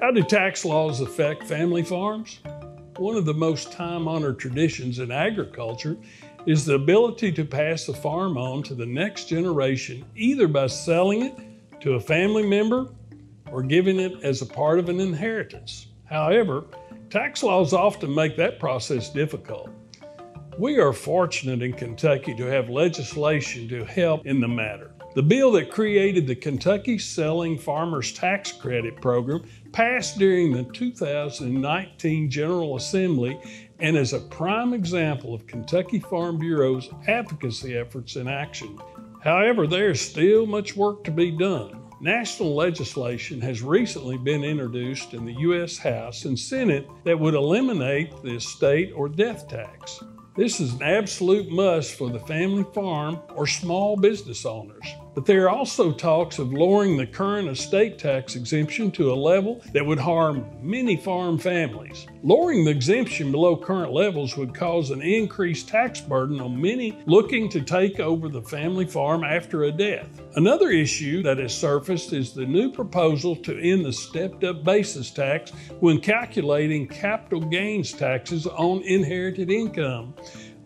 How do tax laws affect family farms? One of the most time-honored traditions in agriculture is the ability to pass the farm on to the next generation, either by selling it to a family member or giving it as a part of an inheritance. However, tax laws often make that process difficult. We are fortunate in Kentucky to have legislation to help in the matter. The bill that created the Kentucky Selling Farmers Tax Credit Program passed during the 2019 General Assembly and is a prime example of Kentucky Farm Bureau's advocacy efforts in action. However, there is still much work to be done. National legislation has recently been introduced in the U.S. House and Senate that would eliminate the estate or death tax. This is an absolute must for the family farm or small business owners. But there are also talks of lowering the current estate tax exemption to a level that would harm many farm families. Lowering the exemption below current levels would cause an increased tax burden on many looking to take over the family farm after a death. Another issue that has surfaced is the new proposal to end the stepped-up basis tax when calculating capital gains taxes on inherited income.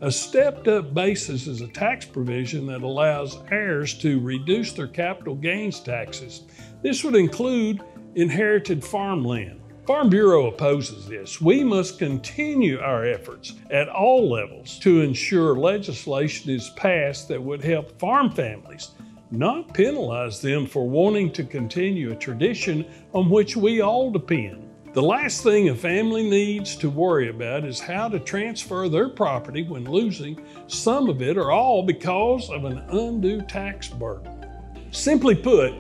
A stepped-up basis is a tax provision that allows heirs to reduce their capital gains taxes. This would include inherited farmland. Farm Bureau opposes this. We must continue our efforts at all levels to ensure legislation is passed that would help farm families, not penalize them for wanting to continue a tradition on which we all depend. The last thing a family needs to worry about is how to transfer their property when losing some of it or all because of an undue tax burden. Simply put,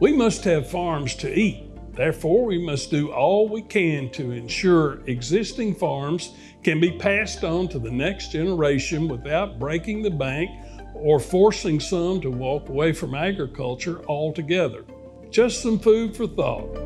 we must have farms to eat. Therefore, we must do all we can to ensure existing farms can be passed on to the next generation without breaking the bank or forcing some to walk away from agriculture altogether. Just some food for thought.